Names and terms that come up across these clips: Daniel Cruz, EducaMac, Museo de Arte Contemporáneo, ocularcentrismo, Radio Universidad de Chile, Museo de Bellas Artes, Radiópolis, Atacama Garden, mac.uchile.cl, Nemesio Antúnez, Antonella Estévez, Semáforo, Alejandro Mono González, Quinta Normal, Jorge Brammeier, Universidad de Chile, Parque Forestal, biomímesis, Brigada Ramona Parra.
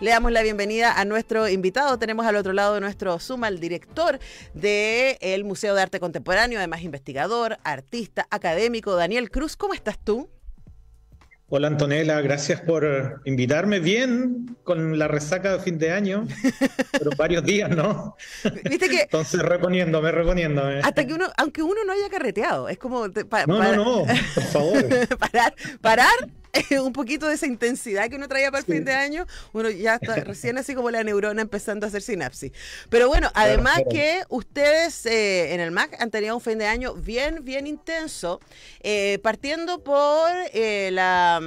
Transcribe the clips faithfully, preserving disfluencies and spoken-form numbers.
Le damos la bienvenida a nuestro invitado. Tenemos al otro lado de nuestro Zoom al director del Museo de Arte Contemporáneo, además investigador, artista, académico, Daniel Cruz. ¿Cómo estás tú? Hola Antonella, gracias por invitarme. Bien, con la resaca de fin de año, pero varios días, ¿no? ¿Viste que entonces reponiéndome, reponiéndome. Hasta que uno, aunque uno no haya carreteado, es como... Pa, no, para, no, no, por favor. Parar, parar un poquito de esa intensidad que uno traía para el sí. fin de año, uno ya está recién así como la neurona empezando a hacer sinapsis. Pero bueno, además claro, claro. que ustedes eh, en el MAC han tenido un fin de año bien, bien intenso, eh, partiendo por eh, la...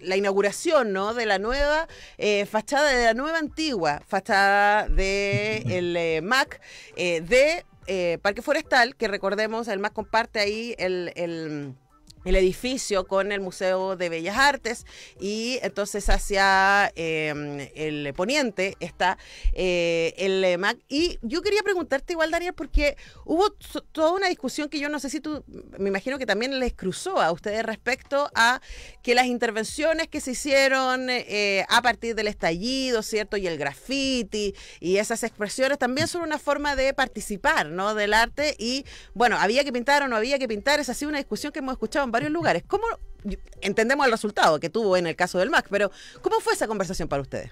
la inauguración, ¿no?, de la nueva eh, fachada, de la nueva antigua fachada del eh, MAC, eh, de eh, Parque Forestal, que recordemos, el MAC comparte ahí el... el el edificio con el Museo de Bellas Artes, y entonces hacia eh, el poniente está eh, el MAC. Y yo quería preguntarte igual, Daniel, porque hubo toda una discusión que yo no sé si tú, me imagino que también les cruzó a ustedes respecto a que las intervenciones que se hicieron eh, a partir del estallido, ¿cierto?, y el graffiti y esas expresiones también son una forma de participar, ¿no?, del arte. Y bueno, había que pintar o no había que pintar, esa ha sido una discusión que hemos escuchado en varios lugares. ¿Cómo entendemos el resultado que tuvo en el caso del MAC? Pero ¿cómo fue esa conversación para ustedes?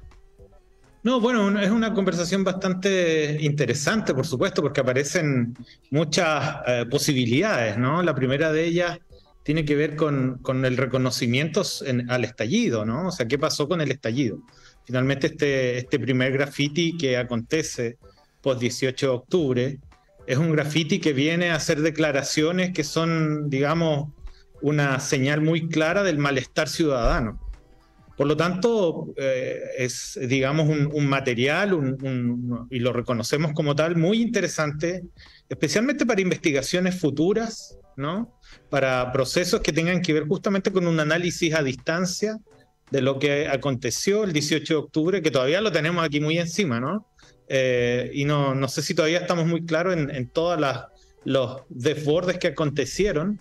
No, bueno, es una conversación bastante interesante, por supuesto, porque aparecen muchas eh, posibilidades, ¿no? La primera de ellas tiene que ver con, con el reconocimiento en, al estallido, ¿no? O sea, ¿qué pasó con el estallido? Finalmente este, este primer graffiti que acontece post dieciocho de octubre es un graffiti que viene a hacer declaraciones que son, digamos, una señal muy clara del malestar ciudadano. Por lo tanto, eh, es, digamos, un, un material, un, un, y lo reconocemos como tal, muy interesante, especialmente para investigaciones futuras, ¿no?, para procesos que tengan que ver justamente con un análisis a distancia de lo que aconteció el dieciocho de octubre, que todavía lo tenemos aquí muy encima, ¿no? Eh, y no, no sé si todavía estamos muy claros en, en todas las los desbordes que acontecieron.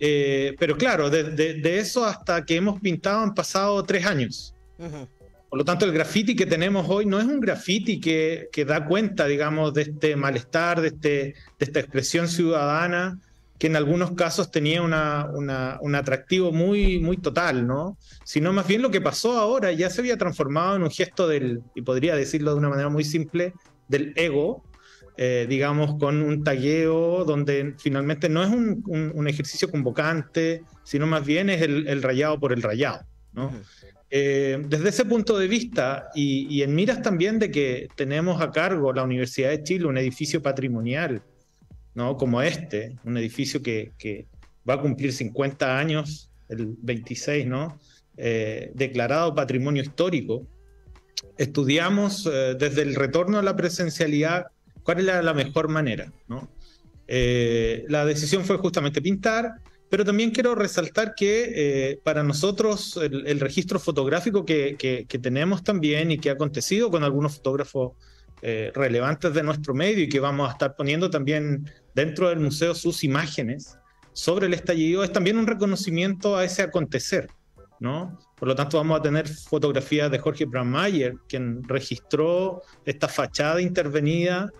Eh, pero claro, de, de, de eso hasta que hemos pintado han pasado tres años. Uh-huh. Por lo tanto, el graffiti que tenemos hoy no es un graffiti que, que da cuenta, digamos, de este malestar, de, este, de esta expresión ciudadana, que en algunos casos tenía una, una, un atractivo muy, muy total, ¿no? Sino más bien lo que pasó ahora ya se había transformado en un gesto del, y podría decirlo de una manera muy simple, del ego, Eh, digamos, con un tagueo donde finalmente no es un, un, un ejercicio convocante, sino más bien es el, el rayado por el rayado, ¿no? Uh-huh. eh, desde ese punto de vista, y, y en miras también de que tenemos a cargo la Universidad de Chile un edificio patrimonial, ¿no?, como este, un edificio que, que va a cumplir cincuenta años, el veintiséis, ¿no?, eh, declarado patrimonio histórico, estudiamos eh, desde el retorno a la presencialidad cuál era la mejor manera, ¿no? Eh, la decisión fue justamente pintar, pero también quiero resaltar que eh, para nosotros el, el registro fotográfico que, que, que tenemos también y que ha acontecido con algunos fotógrafos eh, relevantes de nuestro medio, y que vamos a estar poniendo también dentro del museo sus imágenes sobre el estallido, es también un reconocimiento a ese acontecer, ¿no? Por lo tanto, vamos a tener fotografías de Jorge Brammeier, quien registró esta fachada intervenida,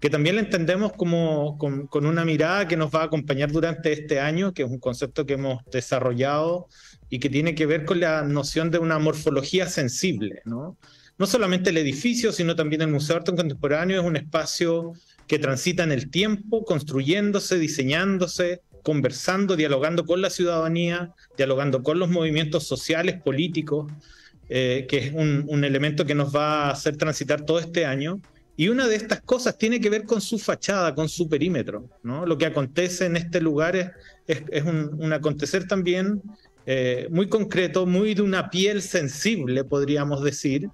que también la entendemos como con, con una mirada que nos va a acompañar durante este año, que es un concepto que hemos desarrollado y que tiene que ver con la noción de una morfología sensible, ¿no? No solamente el edificio, sino también el Museo de Arte Contemporáneo es un espacio que transita en el tiempo, construyéndose, diseñándose, conversando, dialogando con la ciudadanía, dialogando con los movimientos sociales, políticos, eh, que es un, un elemento que nos va a hacer transitar todo este año. Y una de estas cosas tiene que ver con su fachada, con su perímetro, ¿no? Lo que acontece en este lugar es, es, es un, un acontecer también eh, muy concreto, muy de una piel sensible, podríamos decir,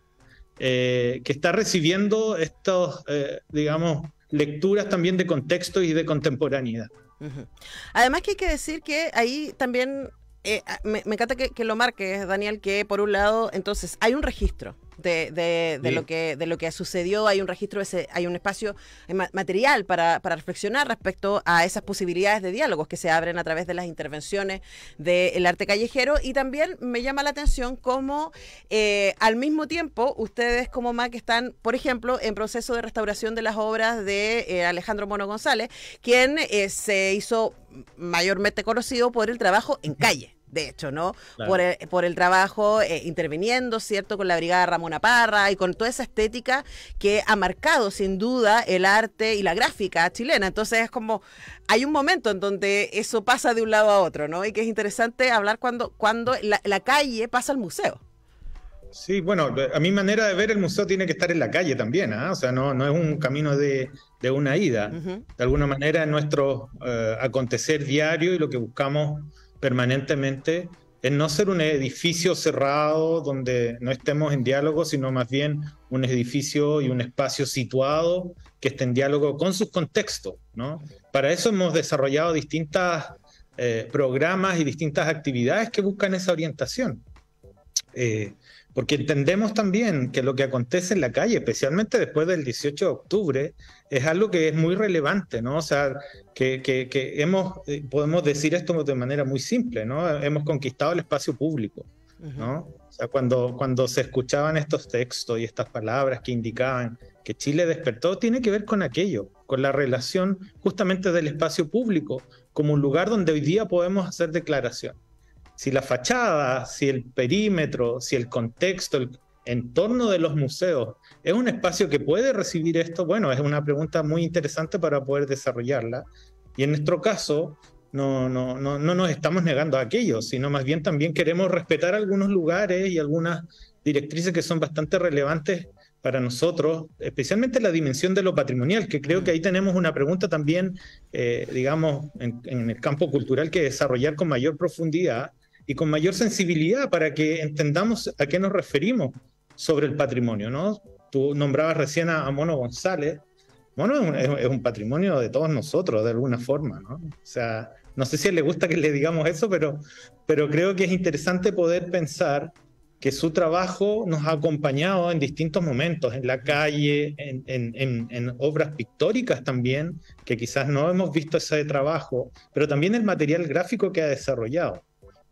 eh, que está recibiendo estos, eh, digamos, lecturas también de contexto y de contemporaneidad. Uh-huh. Además que hay que decir que ahí también, eh, me, me encanta que, que lo marques, Daniel, que por un lado, entonces, hay un registro, de, de, de lo que de lo que sucedió. Hay un registro, ese, hay un espacio material para, para reflexionar respecto a esas posibilidades de diálogos que se abren a través de las intervenciones del arte callejero. Y también me llama la atención cómo eh, al mismo tiempo ustedes como MAC están, por ejemplo, en proceso de restauración de las obras de eh, Alejandro Mono González, quien eh, se hizo mayormente conocido por el trabajo en calle. De hecho, ¿no? Claro. Por el, por el trabajo eh, interviniendo, ¿cierto? Con la Brigada Ramona Parra y con toda esa estética que ha marcado sin duda el arte y la gráfica chilena. Entonces es como, hay un momento en donde eso pasa de un lado a otro, ¿no? Y que es interesante hablar cuando, cuando la, la calle pasa al museo. Sí, bueno, a mi manera de ver, el museo tiene que estar en la calle también, ¿eh? O sea, no, no es un camino de, de una ida. Uh-huh. De alguna manera, nuestro eh, acontecer diario y lo que buscamos permanentemente es no ser un edificio cerrado donde no estemos en diálogo, sino más bien un edificio y un espacio situado que esté en diálogo con sus contextos, ¿no? Para eso hemos desarrollado distintos eh, programas y distintas actividades que buscan esa orientación. Eh, porque entendemos también que lo que acontece en la calle, especialmente después del dieciocho de octubre, es algo que es muy relevante, ¿no? O sea, que, que, que hemos, eh, podemos decir esto de manera muy simple, ¿no? Hemos conquistado el espacio público, ¿no? Uh-huh. O sea, cuando, cuando se escuchaban estos textos y estas palabras que indicaban que Chile despertó, tiene que ver con aquello, con la relación justamente del espacio público, como un lugar donde hoy día podemos hacer declaración. Si la fachada, si el perímetro, si el contexto, el entorno de los museos es un espacio que puede recibir esto, bueno, es una pregunta muy interesante para poder desarrollarla. Y en nuestro caso, no, no, no, no nos estamos negando a aquello, sino más bien también queremos respetar algunos lugares y algunas directrices que son bastante relevantes para nosotros, especialmente la dimensión de lo patrimonial, que creo que ahí tenemos una pregunta también, eh, digamos, en, en el campo cultural que desarrollar con mayor profundidad y con mayor sensibilidad para que entendamos a qué nos referimos sobre el patrimonio, ¿no? Tú nombrabas recién a Mono González. Mono es un, es un patrimonio de todos nosotros, de alguna forma, ¿no? O sea, no sé si le gusta que le digamos eso, pero, pero creo que es interesante poder pensar que su trabajo nos ha acompañado en distintos momentos, en la calle, en, en, en, en obras pictóricas también, que quizás no hemos visto ese trabajo, pero también el material gráfico que ha desarrollado.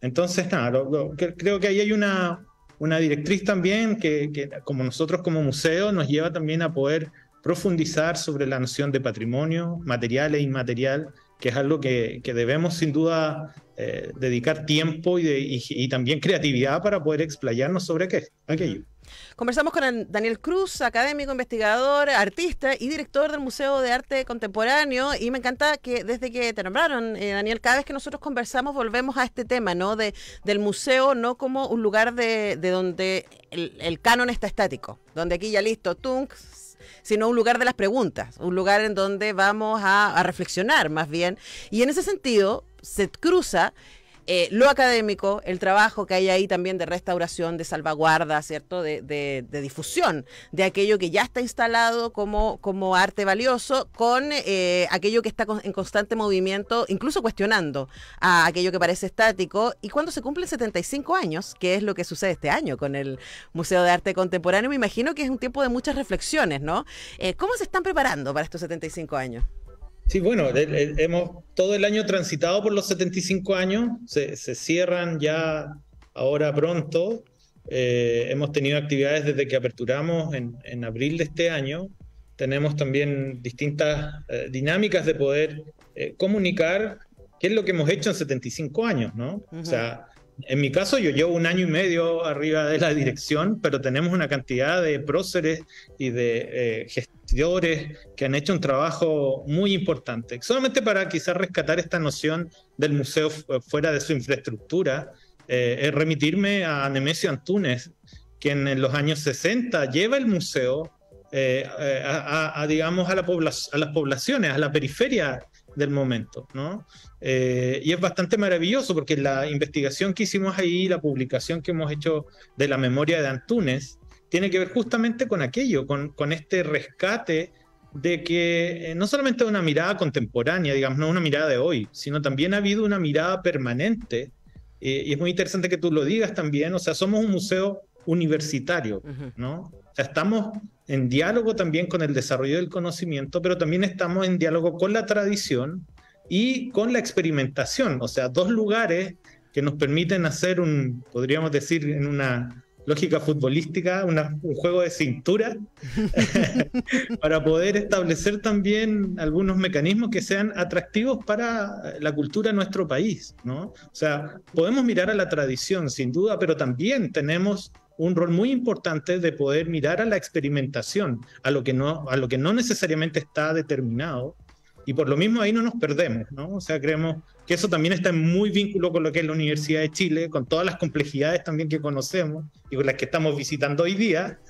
Entonces, nada, lo, lo, que, creo que ahí hay una, una directriz también que, que, como nosotros como museo, nos lleva también a poder profundizar sobre la noción de patrimonio, material e inmaterial, que es algo que, que debemos sin duda eh, dedicar tiempo y, de, y, y también creatividad para poder explayarnos sobre aqu aquello. Conversamos con Daniel Cruz, académico, investigador, artista y director del Museo de Arte Contemporáneo, y me encanta que desde que te nombraron, eh, Daniel, cada vez que nosotros conversamos volvemos a este tema, ¿no? De, del museo no como un lugar de, de donde el, el canon está estático, donde aquí ya listo, tunk, sino un lugar de las preguntas, un lugar en donde vamos a, a reflexionar más bien, y en ese sentido se cruza Eh, lo académico, el trabajo que hay ahí también de restauración, de salvaguarda, ¿cierto? De, de, de difusión de aquello que ya está instalado como, como arte valioso, con eh, aquello que está con, en constante movimiento, incluso cuestionando a aquello que parece estático. Y cuando se cumplen setenta y cinco años, que es lo que sucede este año con el Museo de Arte Contemporáneo, me imagino que es un tiempo de muchas reflexiones, ¿no? Eh, ¿Cómo se están preparando para estos setenta y cinco años? Sí, bueno, hemos todo el año transitado por los setenta y cinco años, se, se cierran ya ahora pronto, eh, hemos tenido actividades desde que aperturamos en, en abril de este año, tenemos también distintas eh, dinámicas de poder eh, comunicar qué es lo que hemos hecho en setenta y cinco años, ¿no? Uh-huh. O sea, en mi caso yo llevo un año y medio arriba de la dirección, pero tenemos una cantidad de próceres y de eh, gestores que han hecho un trabajo muy importante, solamente para quizás rescatar esta noción del museo fuera de su infraestructura, eh, es remitirme a Nemesio Antúnez, quien en los años sesenta lleva el museo eh, a, a, a, digamos, a, la a las poblaciones, a la periferia del momento, ¿no? Eh, y es bastante maravilloso porque la investigación que hicimos ahí, la publicación que hemos hecho de la memoria de Antúnez, tiene que ver justamente con aquello, con, con este rescate de que eh, no solamente una mirada contemporánea, digamos, no una mirada de hoy, sino también ha habido una mirada permanente, eh, y es muy interesante que tú lo digas también, o sea, somos un museo universitario, uh-huh. ¿no? O sea, estamos en diálogo también con el desarrollo del conocimiento, pero también estamos en diálogo con la tradición y con la experimentación, o sea, dos lugares que nos permiten hacer un, podríamos decir, en una lógica futbolística, una, un juego de cintura para poder establecer también algunos mecanismos que sean atractivos para la cultura de nuestro país, ¿no? O sea, podemos mirar a la tradición, sin duda, pero también tenemos un rol muy importante de poder mirar a la experimentación, a lo que no, a lo que no necesariamente está determinado, y por lo mismo ahí no nos perdemos, ¿no? O sea, creemos que eso también está muy vinculado con lo que es la Universidad de Chile, con todas las complejidades también que conocemos y con las que estamos visitando hoy día,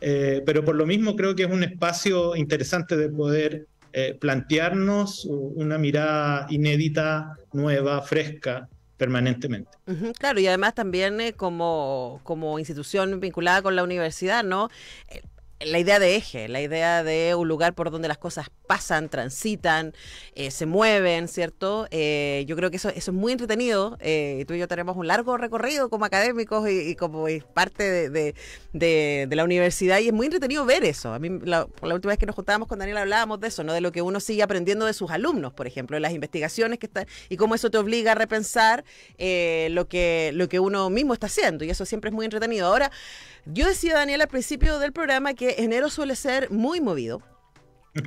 eh, pero por lo mismo creo que es un espacio interesante de poder eh, plantearnos una mirada inédita, nueva, fresca, permanentemente. Uh-huh, claro, y además también eh, como, como institución vinculada con la universidad, ¿no? Eh, La idea de eje, la idea de un lugar por donde las cosas pasan, transitan, eh, se mueven, ¿cierto? Eh, yo creo que eso, eso es muy entretenido. Eh, tú y yo tenemos un largo recorrido como académicos y, y como parte de, de, de, de la universidad, y es muy entretenido ver eso. A mí, la, la última vez que nos juntábamos con Daniel hablábamos de eso, ¿no? De lo que uno sigue aprendiendo de sus alumnos, por ejemplo, de las investigaciones que están, y cómo eso te obliga a repensar eh, lo, que, lo que uno mismo está haciendo, y eso siempre es muy entretenido. Ahora, yo decía, Daniel, al principio del programa que enero suele ser muy movido.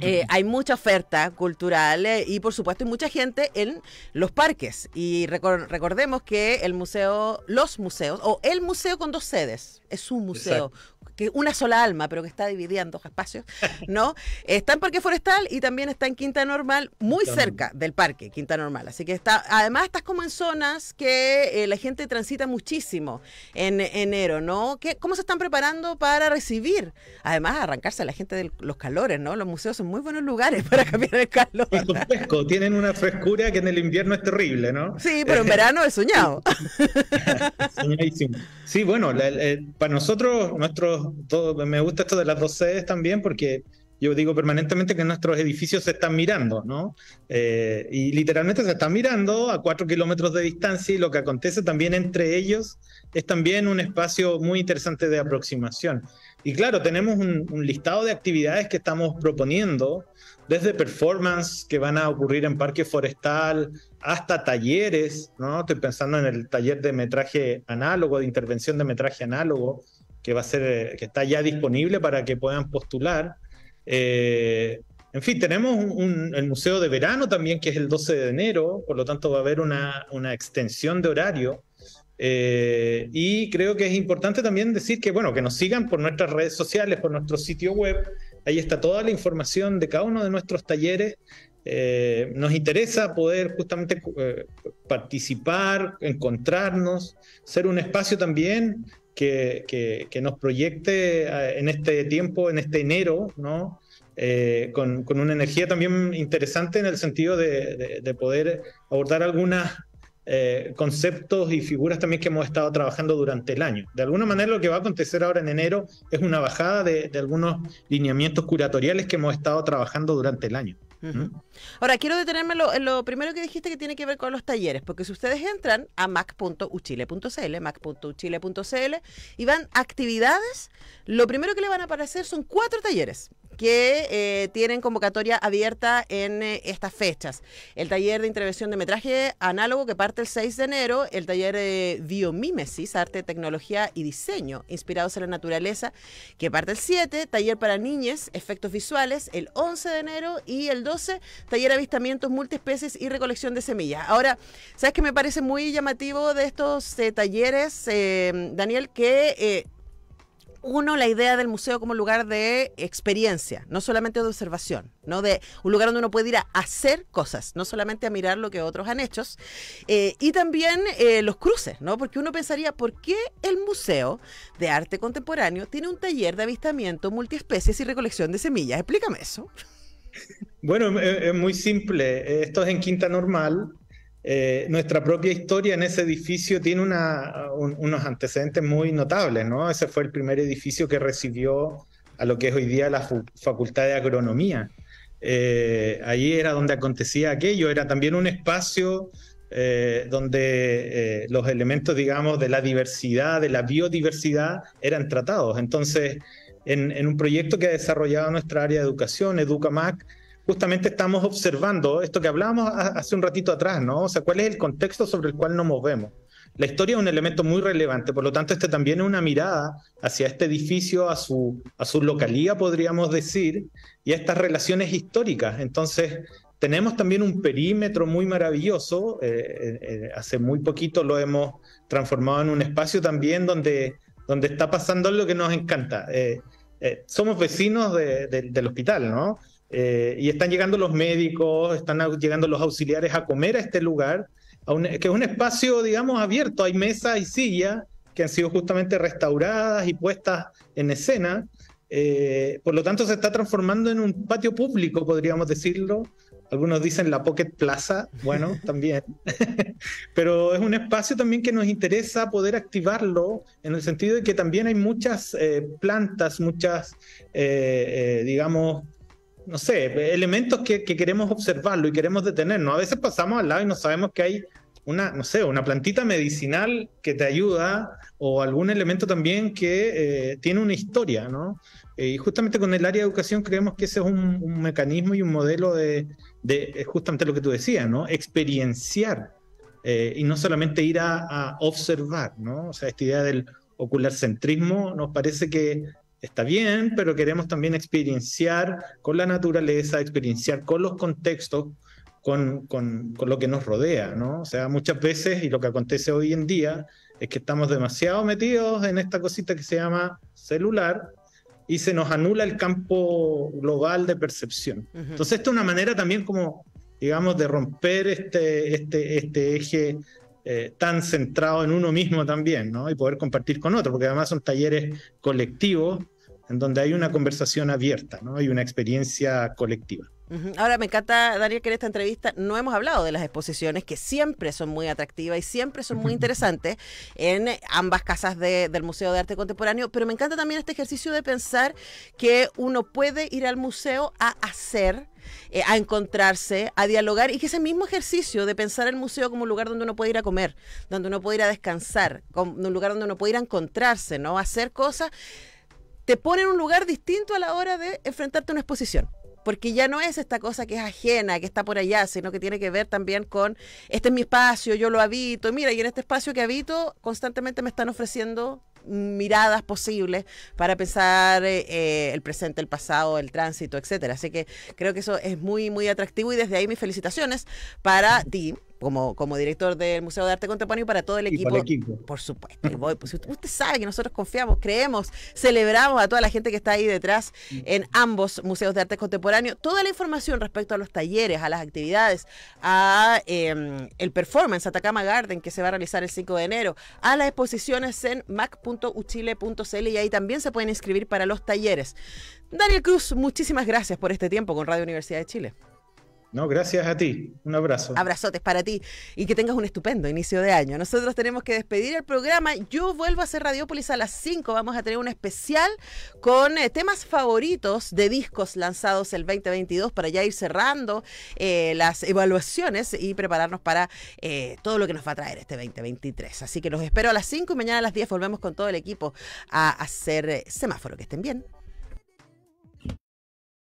Eh, hay mucha oferta cultural eh, y por supuesto hay mucha gente en los parques, y recor recordemos que el museo, los museos o el museo con dos sedes, es un museo. Exacto. Que una sola alma, pero que está dividida en dos espacios, ¿no? Está en Parque Forestal y también está en Quinta Normal, muy cerca del parque, Quinta Normal. Así que está, además estás como en zonas que eh, la gente transita muchísimo en enero, ¿no? ¿Qué, ¿Cómo se están preparando para recibir? Además, arrancarse a la gente de los calores, ¿no? Los museos son muy buenos lugares para cambiar el calor. Y con fresco, tienen una frescura que en el invierno es terrible, ¿no? Sí, pero en verano es soñado. Soñadísimo. Sí, bueno, la, la, para nosotros, nuestros Todo, me gusta esto de las dos sedes también, porque yo digo permanentemente que nuestros edificios se están mirando, ¿no? Eh, y literalmente se están mirando a cuatro kilómetros de distancia, y lo que acontece también entre ellos es también un espacio muy interesante de aproximación. Y claro, tenemos un, un listado de actividades que estamos proponiendo, desde performance que van a ocurrir en Parque Forestal, hasta talleres, ¿no? Estoy pensando en el taller de metraje análogo, de intervención de metraje análogo, que va a ser, que está ya disponible para que puedan postular. Eh, en fin, tenemos un, un, el Museo de Verano también, que es el doce de enero, por lo tanto va a haber una, una extensión de horario. Eh, y creo que es importante también decir que, bueno, que nos sigan por nuestras redes sociales, por nuestro sitio web. Ahí está toda la información de cada uno de nuestros talleres. Eh, nos interesa poder justamente eh, participar, encontrarnos, ser un espacio también Que, que, que nos proyecte en este tiempo, en este enero, ¿no? Eh, con, con una energía también interesante, en el sentido de, de, de poder abordar algunos eh, conceptos y figuras también que hemos estado trabajando durante el año. De alguna manera, lo que va a acontecer ahora en enero es una bajada de, de algunos lineamientos curatoriales que hemos estado trabajando durante el año. Uh-huh. Ahora, quiero detenerme en lo, en lo primero que dijiste, que tiene que ver con los talleres, porque si ustedes entran a mac punto uchile punto cl, mac punto uchile punto cl, y van a actividades, lo primero que le van a aparecer son cuatro talleres que eh, tienen convocatoria abierta en eh, estas fechas. El taller de intervención de metraje análogo, que parte el seis de enero, el taller de eh, biomímesis, arte, tecnología y diseño inspirados en la naturaleza, que parte el siete, taller para niñas, efectos visuales, el once de enero, y el doce, taller avistamientos multiespecies y recolección de semillas. Ahora, ¿sabes qué me parece muy llamativo de estos eh, talleres, eh, Daniel? Que... Eh, Uno, la idea del museo como lugar de experiencia, no solamente de observación, ¿no? De un lugar donde uno puede ir a hacer cosas, no solamente a mirar lo que otros han hecho. Eh, y también eh, los cruces, ¿no? Porque uno pensaría, ¿por qué el Museo de Arte Contemporáneo tiene un taller de avistamiento multiespecies y recolección de semillas? Explícame eso. Bueno, es muy simple. Esto es en Quinta Normal. Eh, nuestra propia historia en ese edificio tiene una, un, unos antecedentes muy notables, ¿no? Ese fue el primer edificio que recibió a lo que es hoy día la Facultad de Agronomía. Eh, allí era donde acontecía aquello, era también un espacio eh, donde eh, los elementos, digamos, de la diversidad, de la biodiversidad, eran tratados. Entonces, en, en un proyecto que ha desarrollado nuestra área de educación, EducaMac, justamente estamos observando esto que hablábamos hace un ratito atrás, ¿no? O sea, ¿cuál es el contexto sobre el cual nos movemos? La historia es un elemento muy relevante, por lo tanto, este también es una mirada hacia este edificio, a su, a su localía, podríamos decir, y a estas relaciones históricas. Entonces, tenemos también un perímetro muy maravilloso. Eh, eh, hace muy poquito lo hemos transformado en un espacio también donde, donde está pasando lo que nos encanta. Eh, eh, somos vecinos de, de, del hospital, ¿no? Eh, y están llegando los médicos, están llegando los auxiliares a comer a este lugar, a un, que es un espacio, digamos, abierto. Hay mesas y sillas que han sido justamente restauradas y puestas en escena. Eh, por lo tanto, se está transformando en un patio público, podríamos decirlo. Algunos dicen la Pocket Plaza, bueno, también. Pero es un espacio también que nos interesa poder activarlo, en el sentido de que también hay muchas eh, plantas, muchas, eh, eh, digamos... no sé, elementos que, que queremos observarlo y queremos detenernos. A veces pasamos al lado y no sabemos que hay una, no sé, una plantita medicinal que te ayuda, o algún elemento también que eh, tiene una historia, ¿no? Eh, y justamente con el área de educación creemos que ese es un, un mecanismo y un modelo de, de justamente lo que tú decías, ¿no? Experienciar eh, y no solamente ir a, a observar, ¿no? O sea, esta idea del ocularcentrismo nos parece que está bien, pero queremos también experienciar con la naturaleza, experienciar con los contextos, con, con, con lo que nos rodea, ¿no? O sea, muchas veces, y lo que acontece hoy en día, es que estamos demasiado metidos en esta cosita que se llama celular y se nos anula el campo global de percepción. Uh-huh. Entonces, esta es una manera también como, digamos, de romper este, este, este eje Eh, tan centrado en uno mismo también, ¿no? Y poder compartir con otro, porque además son talleres colectivos en donde hay una conversación abierta, ¿no? Y una experiencia colectiva. Ahora, me encanta, Daniel, que en esta entrevista no hemos hablado de las exposiciones, que siempre son muy atractivas y siempre son muy interesantes en ambas casas de, del Museo de Arte Contemporáneo, pero me encanta también este ejercicio de pensar que uno puede ir al museo a hacer, eh, a encontrarse, a dialogar, y que ese mismo ejercicio de pensar el museo como un lugar donde uno puede ir a comer, donde uno puede ir a descansar, como un lugar donde uno puede ir a encontrarse, ¿no? A hacer cosas, te pone en un lugar distinto a la hora de enfrentarte a una exposición. Porque ya no es esta cosa que es ajena, que está por allá, sino que tiene que ver también con este es mi espacio, yo lo habito, y mira, y en este espacio que habito constantemente me están ofreciendo miradas posibles para pensar eh, el presente, el pasado, el tránsito, etcétera. Así que creo que eso es muy, muy atractivo, y desde ahí mis felicitaciones para ti, Como, como director del Museo de Arte Contemporáneo, y para todo el equipo, y para el equipo. Por supuesto. Y voy, pues, usted sabe que nosotros confiamos, creemos, celebramos a toda la gente que está ahí detrás en ambos museos de arte contemporáneo. Toda la información respecto a los talleres, a las actividades, a eh, el performance Atacama Garden, que se va a realizar el cinco de enero, a las exposiciones en mac punto uchile punto cl, y ahí también se pueden inscribir para los talleres. Daniel Cruz, muchísimas gracias por este tiempo con Radio Universidad de Chile. No, gracias a ti. Un abrazo. Abrazotes para ti, y que tengas un estupendo inicio de año. Nosotros tenemos que despedir el programa. Yo vuelvo a hacer Radiópolis a las cinco. Vamos a tener un especial con eh, temas favoritos de discos lanzados el veinte veintidós, para ya ir cerrando eh, las evaluaciones y prepararnos para eh, todo lo que nos va a traer este veinte veintitrés. Así que los espero a las cinco, y mañana a las diez volvemos con todo el equipo a hacer eh, Semáforo. Que estén bien.